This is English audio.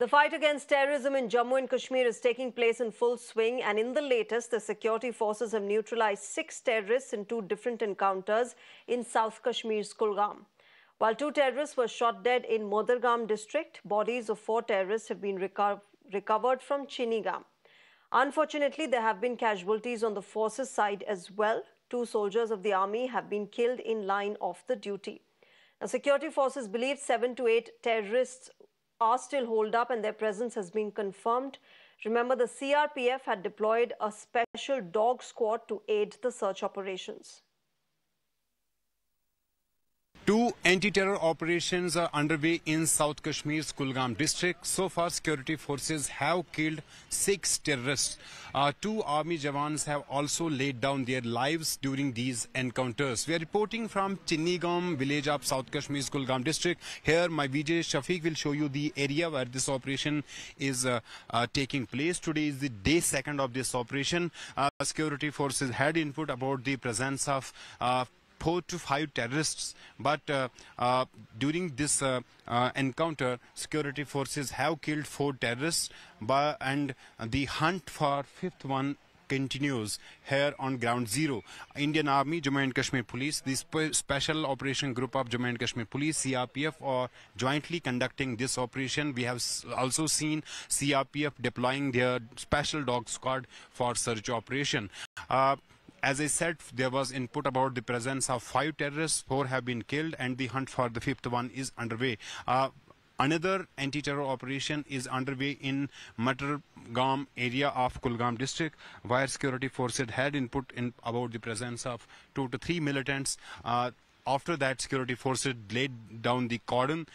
The fight against terrorism in Jammu and Kashmir is taking place in full swing, and in the latest, the security forces have neutralized 6 terrorists in 2 different encounters in South Kashmir's Kulgam. While 2 terrorists were shot dead in Modargam district, bodies of 4 terrorists have been recovered from Chinnigam. Unfortunately, there have been casualties on the forces side as well. 2 soldiers of the army have been killed in line of the duty. Now, security forces believe 7 to 8 terrorists are still holed up, and their presence has been confirmed. Remember, the CRPF had deployed a special dog squad to aid the search operations. 2 anti-terror operations are underway in South Kashmir's Kulgam district. So far, security forces have killed 6 terrorists. 2 army jawans have also laid down their lives during these encounters. We are reporting from Chinnigam village of South Kashmir's Kulgam district. Here, my VJ Shafiq will show you the area where this operation is taking place. Today is the day 2 of this operation. Security forces had input about the presence of 4 to 5 terrorists, but during this encounter, security forces have killed 4 terrorists, and the hunt for 5th one continues here on ground 0. Indian Army, Jammu and Kashmir Police, the Special Operation Group of Jammu and Kashmir Police, CRPF are jointly conducting this operation. We have also seen CRPF deploying their special dog squad for search operation. As I said, there was input about the presence of 5 terrorists, 4 have been killed, and the hunt for the 5th one is underway. Another anti-terror operation is underway in Matargam area of Kulgam district, where security forces had input about the presence of 2 to 3 militants. After that, security forces laid down the cordon